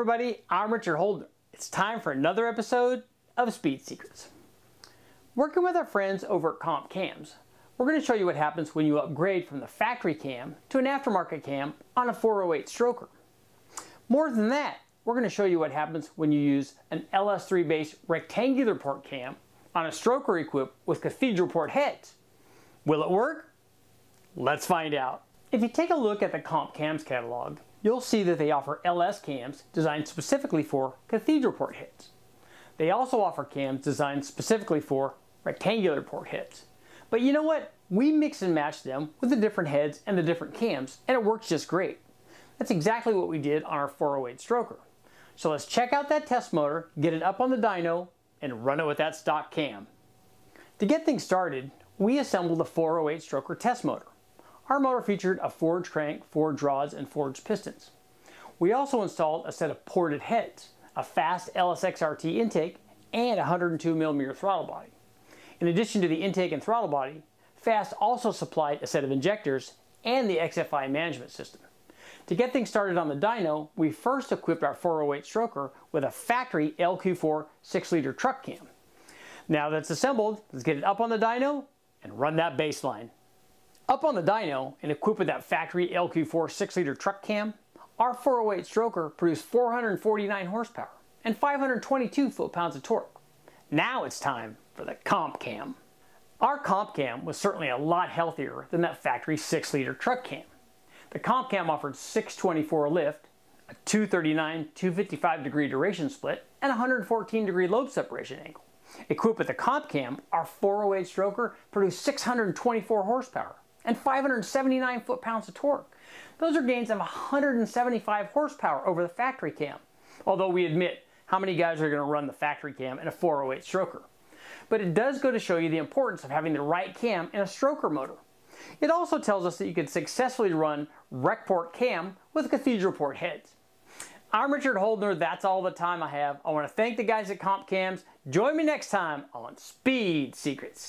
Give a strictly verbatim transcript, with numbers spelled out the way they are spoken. everybody, I'm Richard Holdener. It's time for another episode of Speed Secrets. Working with our friends over at Comp Cams, we're going to show you what happens when you upgrade from the factory cam to an aftermarket cam on a four oh eight Stroker. More than that, we're going to show you what happens when you use an L S three based rectangular port cam on a Stroker equipped with cathedral port heads. Will it work? Let's find out. If you take a look at the Comp Cams catalog, you'll see that they offer L S cams designed specifically for cathedral port heads. They also offer cams designed specifically for rectangular port heads. But you know what? We mix and match them with the different heads and the different cams, and it works just great. That's exactly what we did on our four oh eight Stroker. So let's check out that test motor, get it up on the dyno, and run it with that stock cam. To get things started, we assembled the four oh eight Stroker test motor. Our motor featured a forged crank, forged rods, and forged pistons. We also installed a set of ported heads, a Fast L S X R T intake, and a one hundred two millimeter throttle body. In addition to the intake and throttle body, Fast also supplied a set of injectors and the X F I management system. To get things started on the dyno, we first equipped our four oh eight Stroker with a factory L Q four six liter truck cam. Now that's assembled, let's get it up on the dyno and run that baseline. Up on the dyno and equipped with that factory L Q four six liter truck cam, our four oh eight Stroker produced four hundred forty-nine horsepower and five hundred twenty-two foot-pounds of torque. Now it's time for the Comp Cam. Our Comp Cam was certainly a lot healthier than that factory six liter truck cam. The Comp Cam offered six twenty-four lift, a two thirty-nine to two fifty-five degree duration split, and one hundred fourteen degree lobe separation angle. Equipped with the Comp Cam, our four oh eight Stroker produced six hundred twenty-four horsepower and five hundred seventy-nine foot-pounds of torque. Those are gains of one hundred seventy-five horsepower over the factory cam. Although we admit, how many guys are going to run the factory cam in a four oh eight Stroker? But it does go to show you the importance of having the right cam in a Stroker motor. It also tells us that you can successfully run rec port cam with cathedral port heads. I'm Richard Holdener. That's all the time I have. I want to thank the guys at Comp Cams. Join me next time on Speed Secrets.